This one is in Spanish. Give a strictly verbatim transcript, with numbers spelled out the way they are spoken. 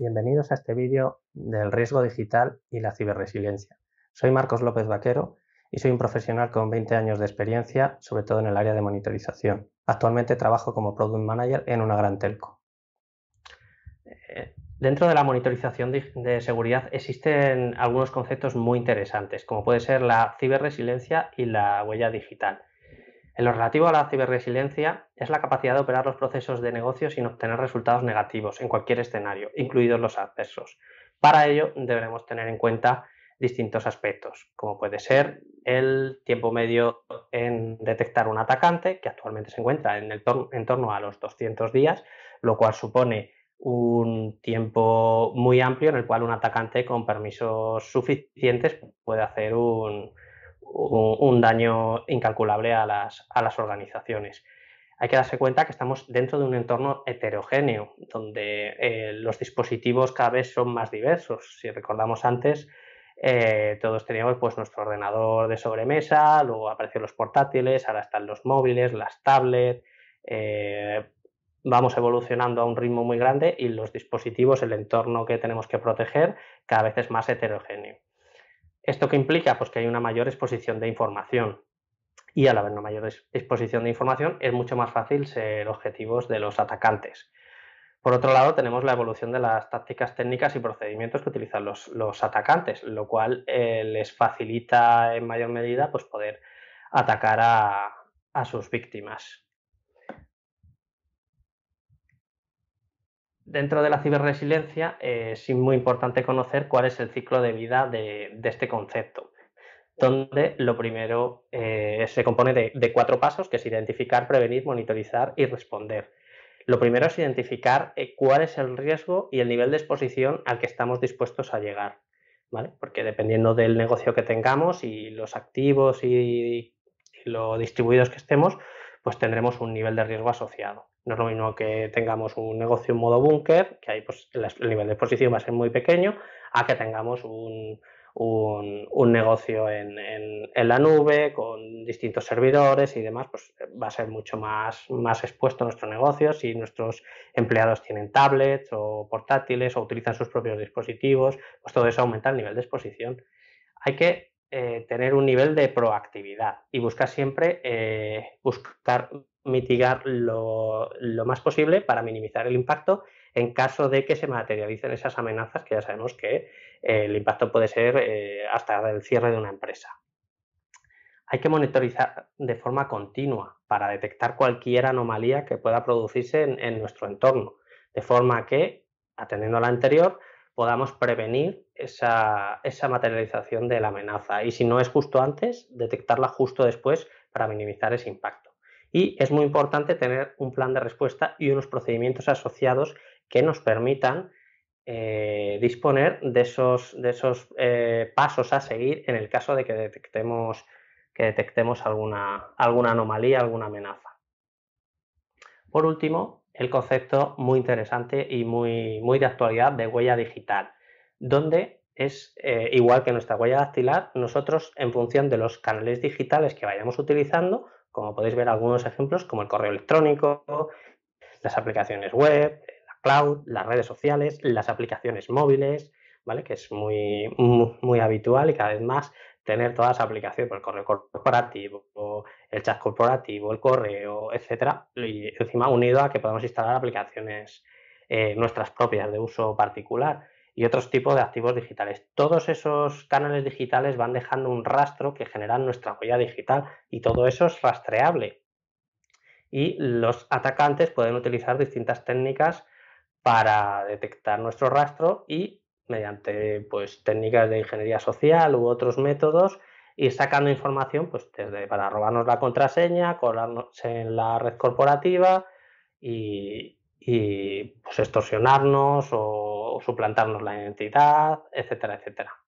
Bienvenidos a este vídeo del riesgo digital y la ciberresiliencia. Soy Marcos López Vaquero y soy un profesional con veinte años de experiencia, sobre todo en el área de monitorización. Actualmente trabajo como Product Manager en una gran telco. Eh, dentro de la monitorización de seguridad existen algunos conceptos muy interesantes, como puede ser la ciberresiliencia y la huella digital. En lo relativo a la ciberresiliencia es la capacidad de operar los procesos de negocio sin obtener resultados negativos en cualquier escenario, incluidos los adversos. Para ello deberemos tener en cuenta distintos aspectos, como puede ser el tiempo medio en detectar un atacante, que actualmente se encuentra en, el tor- en torno a los doscientos días, lo cual supone un tiempo muy amplio en el cual un atacante con permisos suficientes puede hacer un... un daño incalculable a las, a las organizaciones. Hay que darse cuenta que estamos dentro de un entorno heterogéneo, donde eh, los dispositivos cada vez son más diversos. Si recordamos antes, eh, todos teníamos pues, nuestro ordenador de sobremesa, luego aparecieron los portátiles, ahora están los móviles, las tablets. Eh, vamos evolucionando a un ritmo muy grande y los dispositivos, el entorno que tenemos que proteger, cada vez es más heterogéneo. ¿Esto qué implica? Pues que hay una mayor exposición de información y al haber una mayor exposición de información es mucho más fácil ser objetivos de los atacantes. Por otro lado, tenemos la evolución de las tácticas técnicas y procedimientos que utilizan los, los atacantes, lo cual eh, les facilita en mayor medida pues, poder atacar a, a sus víctimas. Dentro de la ciberresiliencia eh, es muy importante conocer cuál es el ciclo de vida de, de este concepto, donde lo primero eh, se compone de, de cuatro pasos, que es identificar, prevenir, monitorizar y responder. Lo primero es identificar eh, cuál es el riesgo y el nivel de exposición al que estamos dispuestos a llegar, ¿vale? Porque dependiendo del negocio que tengamos y los activos y, y lo distribuidos que estemos, pues tendremos un nivel de riesgo asociado. No es lo mismo que tengamos un negocio en modo búnker, que ahí pues, el nivel de exposición va a ser muy pequeño, a que tengamos un, un, un negocio en, en, en la nube, con distintos servidores y demás, pues va a ser mucho más, más expuesto nuestro negocio si nuestros empleados tienen tablets o portátiles o utilizan sus propios dispositivos, pues todo eso aumenta el nivel de exposición. Hay que Eh, tener un nivel de proactividad y buscar siempre eh, buscar mitigar lo, lo más posible para minimizar el impacto en caso de que se materialicen esas amenazas, que ya sabemos que eh, el impacto puede ser eh, hasta el cierre de una empresa. Hay que monitorizar de forma continua para detectar cualquier anomalía que pueda producirse en, en nuestro entorno, de forma que, atendiendo a la anterior, podamos prevenir esa, esa materialización de la amenaza y si no es justo antes, detectarla justo después para minimizar ese impacto. Y es muy importante tener un plan de respuesta y unos procedimientos asociados que nos permitan eh, disponer de esos, de esos eh, pasos a seguir en el caso de que detectemos, que detectemos alguna, alguna anomalía, alguna amenaza. Por último, el concepto muy interesante y muy, muy de actualidad de huella digital, donde es eh, igual que nuestra huella dactilar, nosotros en función de los canales digitales que vayamos utilizando, como podéis ver algunos ejemplos como el correo electrónico, las aplicaciones web, la cloud, las redes sociales, las aplicaciones móviles, ¿vale? Que es muy, muy, muy habitual y cada vez más tener todas las aplicaciones, el correo corporativo, el chat corporativo, el correo, etcétera, y encima unido a que podemos instalar aplicaciones eh, nuestras propias de uso particular y otros tipos de activos digitales. Todos esos canales digitales van dejando un rastro que genera nuestra huella digital y todo eso es rastreable. Y los atacantes pueden utilizar distintas técnicas para detectar nuestro rastro y mediante pues, técnicas de ingeniería social u otros métodos, ir sacando información pues, desde para robarnos la contraseña, colarnos en la red corporativa y, y pues, extorsionarnos o suplantarnos la identidad, etcétera, etcétera.